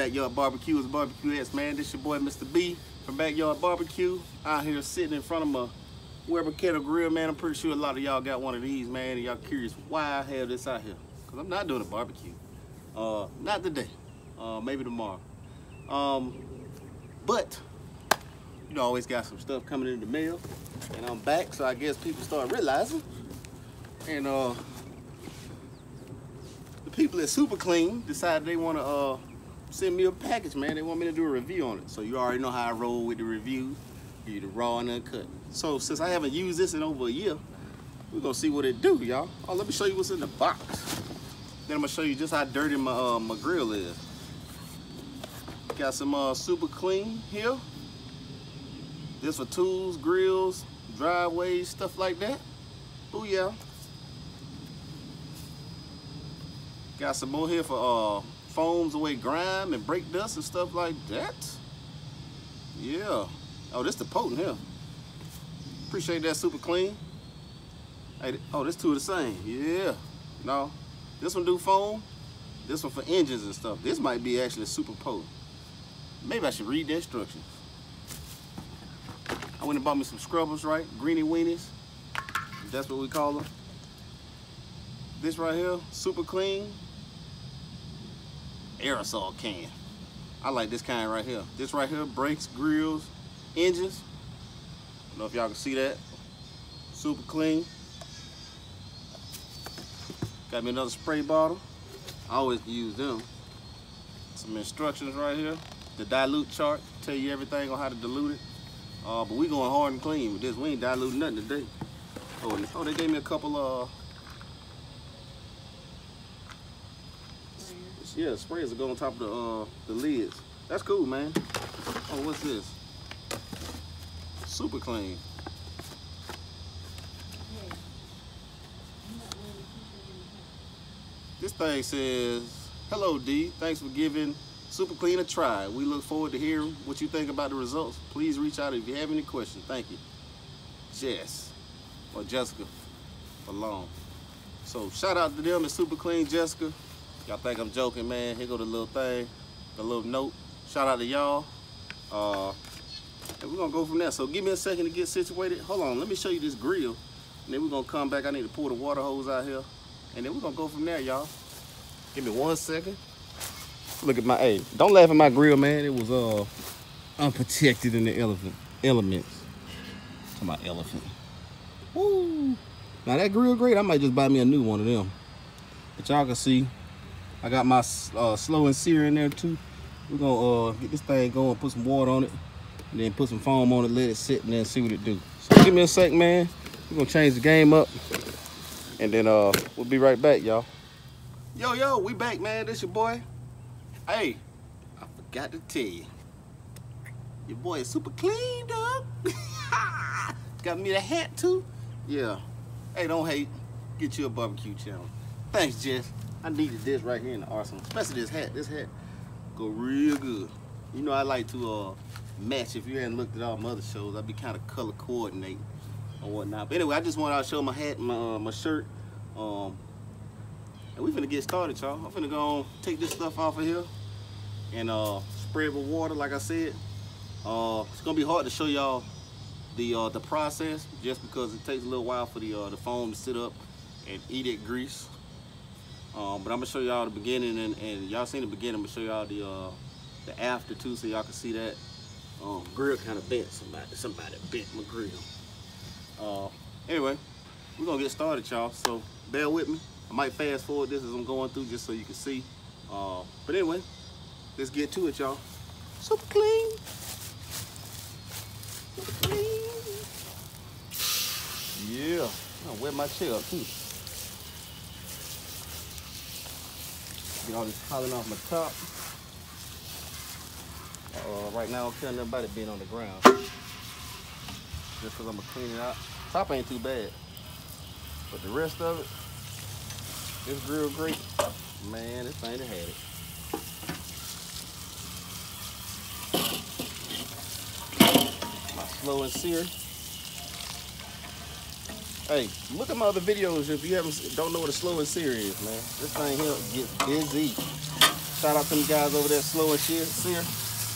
Backyard Barbecues and Barbecue Heads, man. This your boy, Mr. B from Backyard Barbecue. Out here sitting in front of my Weber kettle grill, man. I'm pretty sure a lot of y'all got one of these, man, and y'all curious why I have this out here. Because I'm not doing a barbecue. Not today. Maybe tomorrow. But you always got some stuff coming in the mail. And I'm back, so I guess people start realizing. And the people at Super Clean decided they want to send me a package, man. They want me to do a review on it. So you already know how I roll with the reviews. Give you the raw and uncut. So since I haven't used this in over a year, we're going to see what it do, y'all. Oh, let me show you what's in the box. Then I'm going to show you just how dirty my, my grill is. Got some Super Clean here. This for tools, grills, driveways, stuff like that. Ooh, yeah. Got some more here for foams away grime and brake dust and stuff like that. Yeah. Oh, this the potent here. Appreciate that, Super Clean. Hey, oh, this two of the same. Yeah. No. This one do foam. This one for engines and stuff. This might be actually super potent. Maybe I should read the instructions. I went and bought me some scrubbers, right? Greenie weenies. That's what we call them. This right here, Super Clean aerosol can. I like this kind right here. This right here, brakes, grills, engines. I don't know if y'all can see that. Super Clean. Got me another spray bottle. I always use them. Some instructions right here. The dilute chart, tell you everything on how to dilute it. But we going hard and clean with this. We ain't diluting nothing today. Oh, they gave me a couple of... yeah, sprayers that go on top of the lids. That's cool, man. Oh, what's this? Super Clean. This thing says, hello, D. Thanks for giving Super Clean a try. We look forward to hearing what you think about the results. Please reach out if you have any questions. Thank you. Jess or Jessica for long. So shout out to them at Super Clean, Jessica. Y'all think I'm joking, man. Here go the little thing, the little note. Shout out to y'all. And we're gonna go from there. So give me a second to get situated. Hold on, let me show you this grill. And then we're gonna come back. I need to pull the water hose out here. And then we're gonna go from there, y'all. Give me 1 second. Look at my, hey, don't laugh at my grill, man. It was unprotected in the elements. Talking about elephant. Woo! Now that grill great, I might just buy me a new one of them. But y'all can see, I got my Slow and Sear in there too. We're gonna get this thing going, put some water on it, and then put some foam on it, let it sit, and then see what it do. So give me a sec, man. We're gonna change the game up, and then we'll be right back, y'all. Yo, yo, we back, man. This your boy. Hey, I forgot to tell you, your boy is super cleaned up. Got me the hat too. Yeah. Hey, don't hate. Get you a barbecue channel. Thanks, Jess. I needed this right here in the arsenal, especially this hat. This hat go real good. You know I like to match. If you hadn't looked at all my other shows, I'd be kind of color coordinating or whatnot. But anyway, I just wanted to show my hat, and my shirt. And we finna get started, y'all. I'm finna go on, take this stuff off of here. And spray it with water, like I said. It's gonna be hard to show y'all the process, just because it takes a little while for the foam to sit up and eat at grease. But I'm gonna show y'all the beginning, and y'all seen the beginning. I'm gonna show y'all the after too, so y'all can see that grill kind of bent. Somebody bent my grill. Anyway, we're gonna get started, y'all. So bear with me. I might fast forward this as I'm going through, just so you can see. But anyway, let's get to it, y'all. Super Clean. Super Clean. Yeah, I'm gonna wet my chair up too. Get all this pollen off my top. Right now, I don't care nothing about it being on the ground. Just because I'm gonna clean it out. Top ain't too bad, but the rest of it, this grill grate, man, this thing done had it. My Slow and Sear. Hey, look at my other videos if you don't know what a Slow and Sear is, man. This thing here gets busy. Shout out to them guys over there, Slow and Sear.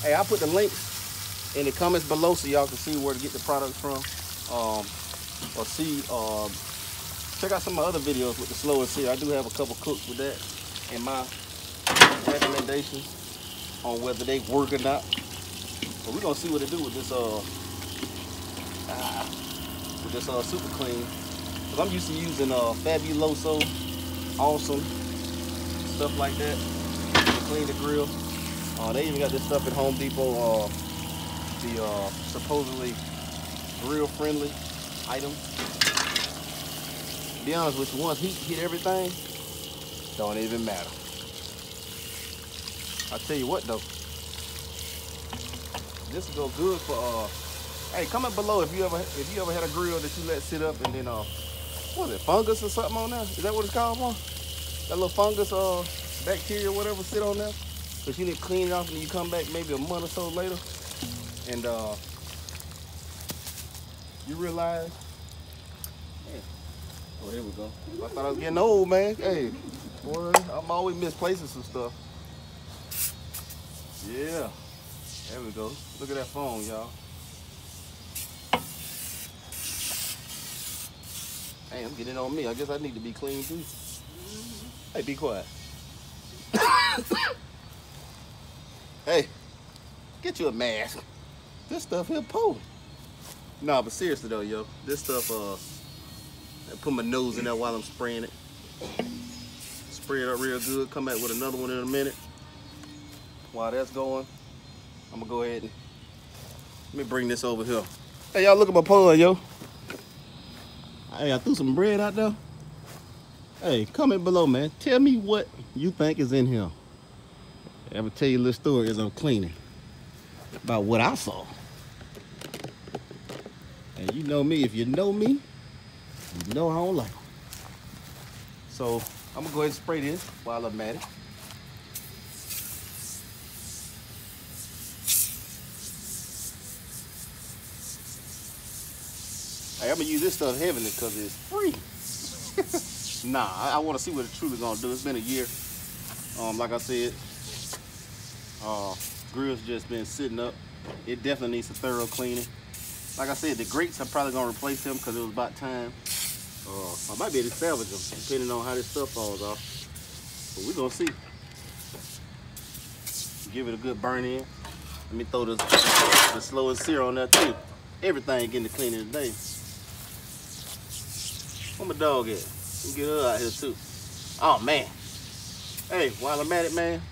Hey, I put the links in the comments below so y'all can see where to get the products from. Or see, check out some of my other videos with the Slow and Sear. I do have a couple cooks with that and my recommendations on whether they work or not. But we're gonna see what to do with this Super Clean. Cause I'm used to using Fabuloso, Awesome, stuff like that to clean the grill. They even got this stuff at Home Depot, the supposedly grill friendly item. To be honest with you, once heat hit everything, don't even matter. I tell you what though, this will go good for hey, comment below if you ever had a grill that you let sit up and then what is it, fungus or something on there? Is that what it's called, Mom? That little fungus bacteria or whatever sit on there? Because you need to clean it off and you come back maybe a month or so later and you realize, man, oh here we go. I thought I was getting old, man. Hey, boy, I'm always misplacing some stuff. Yeah, there we go. Look at that phone, y'all. Hey, I'm getting on me. I guess I need to be clean too. Hey, be quiet. Hey, get you a mask. This stuff here, poo. Nah, but seriously though, yo, this stuff, I put my nose in there while I'm spraying it. Spray it up real good. Come back with another one in a minute. While that's going, I'm gonna go ahead and let me bring this over here. Hey, y'all, look at my pond, yo. Hey, I threw some bread out there. Hey, comment below, man. Tell me what you think is in here. I'm gonna tell you a little story as I'm cleaning about what I saw. And you know me, if you know me, you know I don't like it. So I'm gonna go ahead and spray this while I'm at it. I'm gonna use this stuff heavily because it's free. Nah, I want to see what it's truly gonna do. It's been a year. Like I said, grill's just been sitting up. It definitely needs a thorough cleaning. Like I said, the grates, I'm probably gonna replace them because it was about time. I might be able to salvage them depending on how this stuff falls off. But we're gonna see. Give it a good burn in. Let me throw the Slow and Sear on there too. Everything getting to cleaning today. Where my dog at? Let me get her out here too. Oh man. Hey, while I'm at it, man,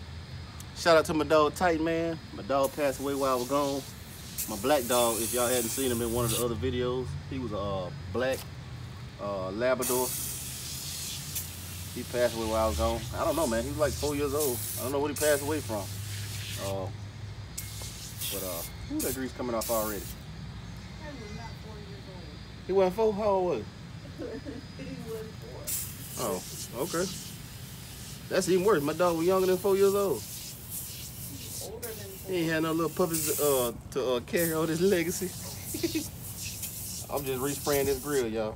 shout out to my dog Titan, man. My dog passed away while I was gone. My black dog, if y'all hadn't seen him in one of the other videos, he was a black Labrador. He passed away while I was gone. I don't know, man, he was like 4 years old. I don't know what he passed away from. Ooh, that grease coming off already. He was not 4 years old. He wasn't four? How old was he? Oh, okay. That's even worse. My dog was younger than 4 years old. He's older than 4. He ain't had no little puppies to carry on his legacy. I'm just respraying this grill, y'all.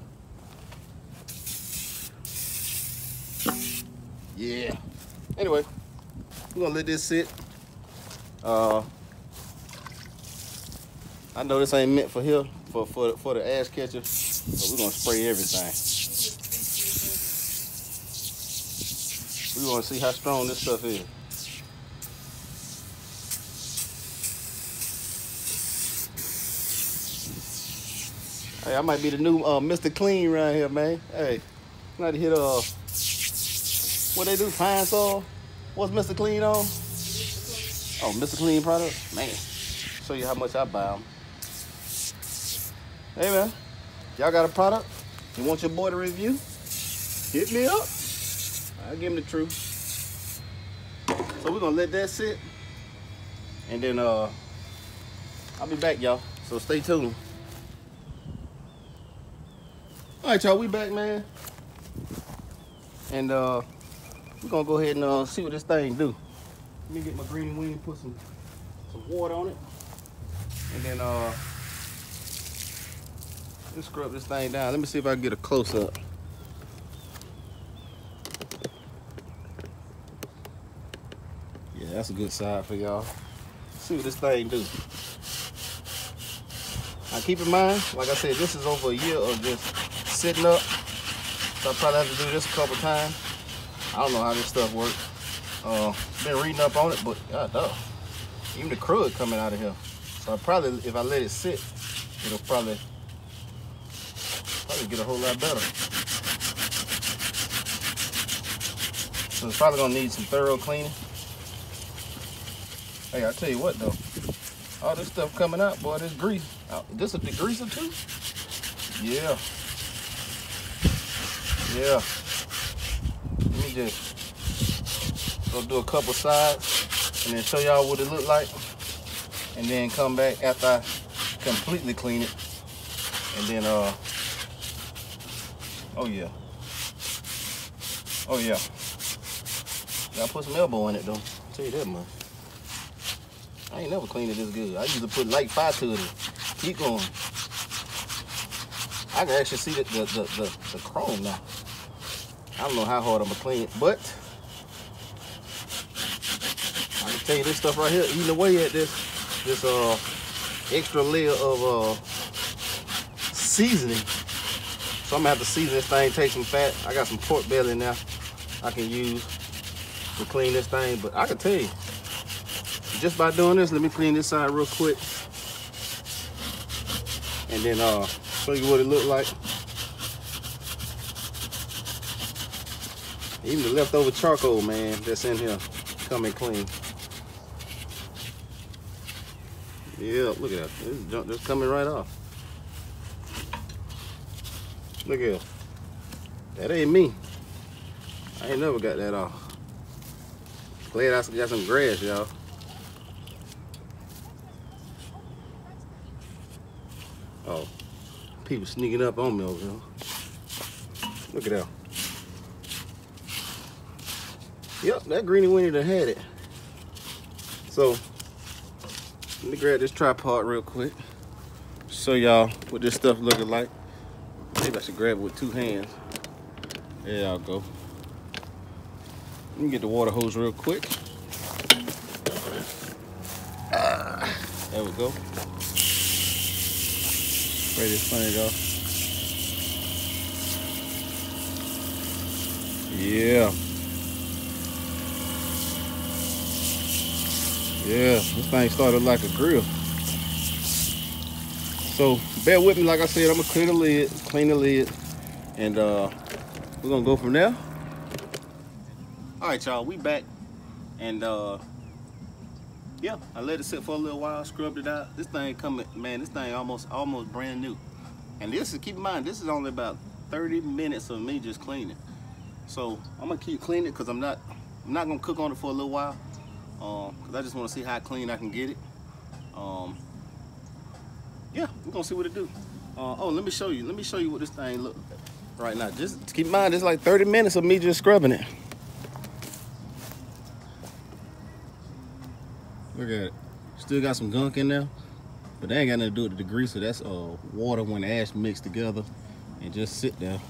Yeah. Anyway, we're gonna let this sit. I know this ain't meant for here, for the ash catcher. So we're gonna spray everything. We wanna see how strong this stuff is. Hey, I might be the new Mr. Clean around here, man. Hey, I'm about to hit what they do, pine saw? What's Mr. Clean on? Oh, Mr. Clean product? Man, show you how much I buy them. Hey man. Y'all got a product? You want your boy to review? Hit me up. I'll give him the truth. So we're gonna let that sit. And then I'll be back, y'all. So stay tuned. Alright y'all, we back, man. And we're gonna go ahead and see what this thing do. Let me get my green wing, put some water on it. And then let's scrub this thing down. Let me see if I can get a close-up. That's a good side for y'all. See what this thing do. Now keep in mind, like I said, this is over a year of just sitting up. So I probably have to do this a couple times. I don't know how this stuff works. Been reading up on it, but God damn, even the crud coming out of here. So I probably, if I let it sit, it'll probably get a whole lot better. So it's probably gonna need some thorough cleaning. Hey, I tell you what though, all this stuff coming out, boy, this grease. Oh, this a degreaser too? Yeah. Yeah. Let me just go do a couple sides and then show y'all what it looked like. And then come back after I completely clean it. And then, oh yeah. Oh yeah. Y'all put some elbow in it though. I'll tell you that much. I ain't never cleaned it this good. I used to put light fire to it. Keep going. I can actually see the chrome now. I don't know how hard I'm gonna clean it, but I can tell you this stuff right here, eating away at this extra layer of seasoning. So I'm gonna have to season this thing, take some fat. I got some pork belly now I can use to clean this thing, but I can tell you, just by doing this, let me clean this side real quick. And then show you what it looked like. Even the leftover charcoal, man, that's in here, coming clean. Yeah, look at that. This junk just coming right off. Look at it. That ain't me. I ain't never got that off. Glad I got some grass, y'all. Oh, people sneaking up on me over here. Look at that. Yep, that greenie weenie done had it. So, let me grab this tripod real quick. Show y'all what this stuff looking like. Maybe I should grab it with two hands. There y'all go. Let me get the water hose real quick. There we go. Spray this thing off. Yeah. Yeah, this thing started like a grill. So bear with me, like I said, I'm gonna clean the lid, and we're gonna go from there. All right, y'all, we back, and yeah, I let it sit for a little while, scrubbed it out. This thing coming, man, this thing almost brand new. And this is, keep in mind, this is only about 30 minutes of me just cleaning. So I'm gonna keep cleaning it because I'm not gonna cook on it for a little while. Cause I just wanna see how clean I can get it. Yeah, we're gonna see what it do. Oh, let me show you what this thing look right now. Just keep in mind, it's like 30 minutes of me just scrubbing it. Look at it. Still got some gunk in there, but that ain't got nothing to do with the degreaser. That's water when ash mixed together and just sit there.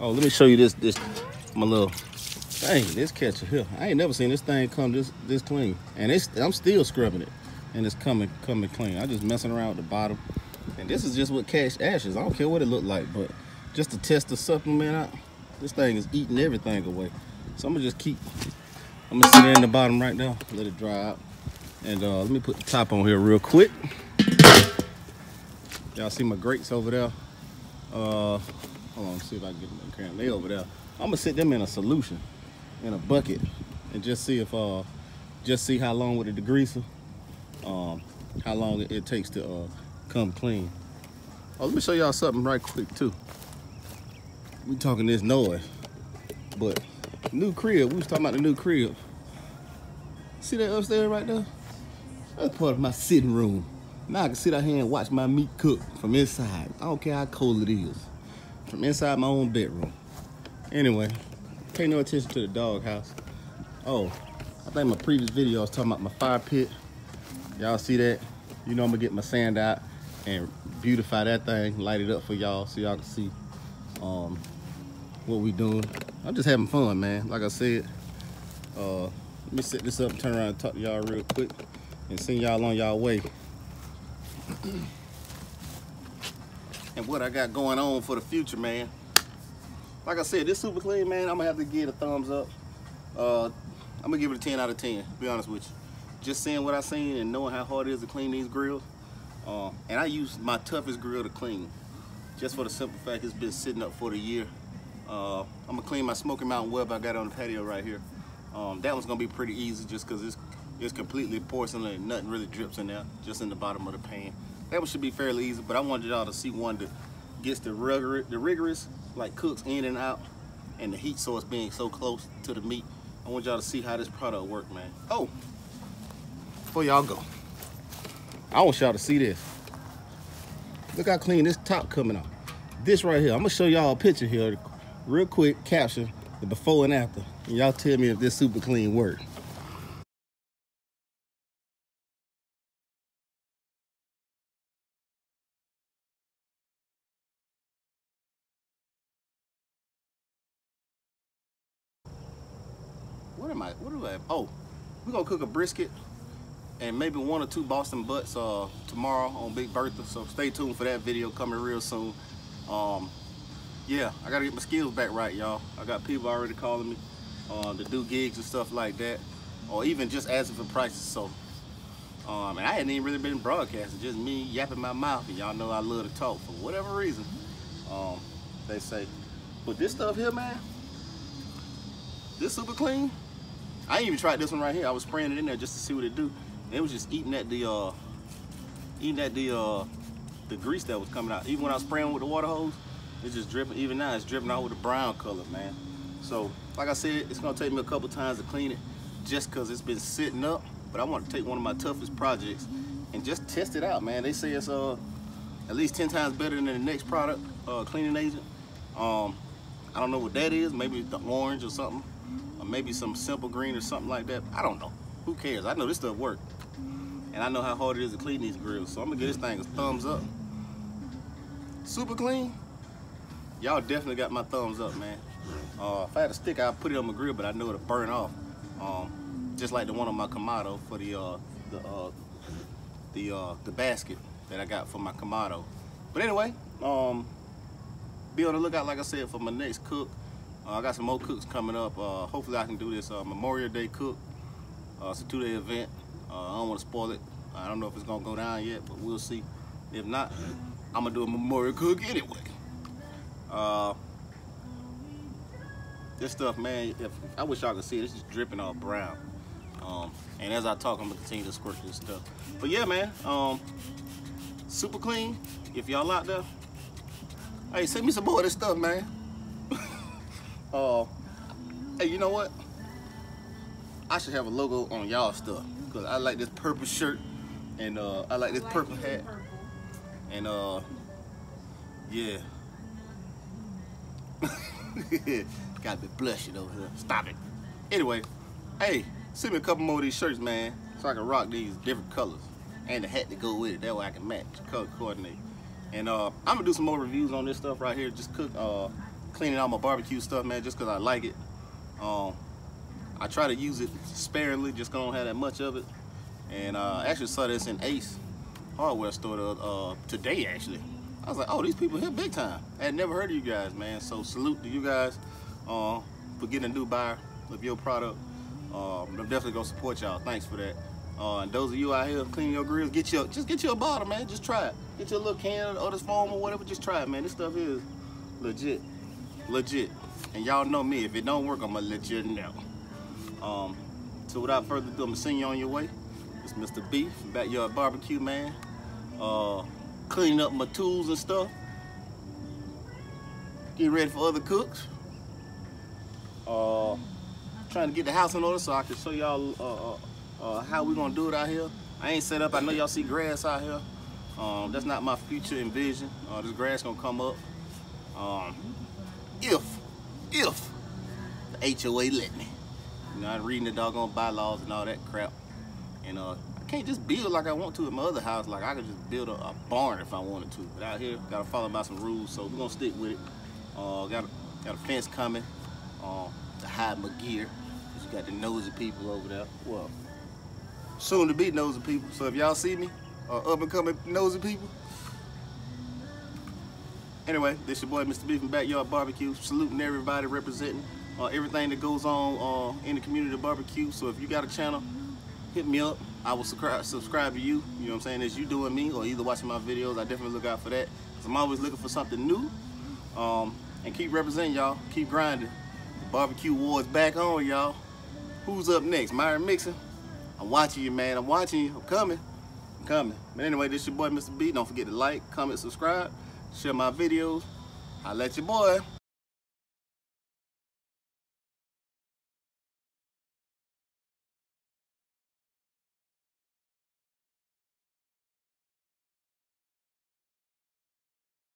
Oh, let me show you this my little thing, this catcher here. I ain't never seen this thing come this clean. And I'm still scrubbing it, and it's coming clean. I'm just messing around with the bottom. And this is just what catch ashes. I don't care what it looked like, but just to test the supplement out, this thing is eating everything away. So I'm gonna just keep. I'm gonna sit it in the bottom right now, let it dry out. And let me put the top on here real quick. Y'all see my grates over there? Hold on, see if I can get them cramped. They over there. I'm gonna sit them in a solution, in a bucket, and just see if, just see how long with the degreaser, how long it takes to come clean. Oh, let me show y'all something right quick too. We talking this noise, but. New crib, we was talking about the new crib. See that upstairs right there? That's part of my sitting room. Now I can sit out here and watch my meat cook from inside. I don't care how cold it is. From inside my own bedroom. Anyway, pay no attention to the doghouse. Oh, I think my previous video I was talking about my fire pit. Y'all see that? You know I'm gonna get my sand out and beautify that thing, light it up for y'all so y'all can see what we doing. I'm just having fun, man. Like I said, Let me set this up, turn around, and talk to y'all real quick, and send y'all on y'all way. And what I got going on for the future, man. Like I said, this Super Clean, man, I'm gonna have to give it a thumbs up. I'm gonna give it a 10 out of 10. Be honest with you. Just seeing what I seen and knowing how hard it is to clean these grills. And I use my toughest grill to clean, just for the simple fact it's been sitting up for the year. I'm gonna clean my Smokey Mountain Weber I got on the patio right here. That one's gonna be pretty easy just because it's completely porcelain and nothing really drips in there, just in the bottom of the pan. That one should be fairly easy, but I wanted y'all to see one that gets the rigorous, like cooks in and out, and the heat source being so close to the meat. I want y'all to see how this product works, man. Oh, before y'all go, I want y'all to see this. Look how clean this top coming off. This right here, I'm gonna show y'all a picture here real quick, caption the before and after, and y'all tell me if this Super Clean worked. What do I have? Oh, we're gonna cook a brisket and maybe one or two Boston butts tomorrow on Big Bertha, so stay tuned for that video coming real soon. Yeah, I gotta get my skills back right, y'all. I got people already calling me to do gigs and stuff like that, or even just asking for prices, so. And I hadn't even really been broadcasting, just me yapping my mouth, and y'all know I love to talk for whatever reason, they say. But this stuff here, man, this Super Clean, I ain't even tried this one right here. I was spraying it in there just to see what it do. It was just eating at the grease that was coming out. Even when I was spraying with the water hose, it's just dripping. Even now, it's dripping out with a brown color, man. So, like I said, it's gonna take me a couple times to clean it, just cause it's been sitting up. But I want to take one of my toughest projects and just test it out, man. They say it's at least 10 times better than the next product, cleaning agent. I don't know what that is. Maybe the orange or something, or maybe some simple green or something like that. I don't know. Who cares? I know this stuff works. And I know how hard it is to clean these grills, so I'm gonna give this thing a thumbs up. Super Clean, y'all definitely got my thumbs up, man. If I had a stick, I'd put it on my grill, but I know it'll burn off. Just like the one on my Kamado for the basket that I got for my Kamado. But anyway, be on the lookout, like I said, for my next cook. I got some more cooks coming up. Hopefully I can do this Memorial Day cook. It's a 2-day event. I don't want to spoil it. I don't know if it's going to go down yet, but we'll see. If not, I'm going to do a memorial cook anyway. This stuff, man, I wish y'all could see it. It's just dripping all brown. And as I talk, I'm going to continue to squirt this stuff. But yeah, man, Super Clean. If y'all out there, hey, send me some more of this stuff, man. Hey, you know what? I should have a logo on y'all stuff, because I like this purple shirt, and I like this purple hat, and yeah. Gotta be blushing over here. Stop it. Anyway, hey, send me a couple more of these shirts, man, so I can rock these different colors, and the hat to go with it. That way I can match, color coordinate. And I'm gonna do some more reviews on this stuff right here. Just cleaning out my barbecue stuff, man, just because I like it. I try to use it sparingly, just don't have that much of it. And I actually saw this in Ace Hardware store today, actually. I was like, oh, these people here big time. I had never heard of you guys, man. So salute to you guys for getting a new buyer of your product. I'm definitely gonna support y'all. Thanks for that. And those of you out here cleaning your grills, just get you a bottle, man. Just try it. Get your little can or this foam or whatever. Just try it, man. This stuff is legit, legit. And y'all know me. If it don't work, I'ma let you know. So without further ado, I'm gonna send you on your way. It's Mr. B from Backyard Barbecue, man. Cleaning up my tools and stuff. Getting ready for other cooks. Trying to get the house in order so I can show y'all how we gonna do it out here. I ain't set up. I know y'all see grass out here. That's not my future envision. This grass gonna come up. If the HOA let me. You know, I'm reading the doggone bylaws and all that crap. And I can't just build like I want to at my other house. Like, I could just build a barn if I wanted to. But out here, gotta follow by some rules, so we're gonna stick with it. Got a fence coming to hide my gear You got the nosy people over there. Well, soon to be nosy people. So if y'all see me, up and coming nosy people. Anyway, this your boy Mr. B from Backyard Barbecue, saluting everybody, representing everything that goes on in the community of barbecue. So if you got a channel, hit me up. I will subscribe to you, you know what I'm saying, as you doing me or either watching my videos. I definitely look out for that because I'm always looking for something new. And keep representing, y'all. Keep grinding. The barbecue war is back on, y'all. Who's up next? Myron Mixon. I'm watching you, man. I'm watching you. I'm coming. I'm coming. But anyway, this your boy Mr. B. Don't forget to like, comment, subscribe, share my videos. I'll let your boy.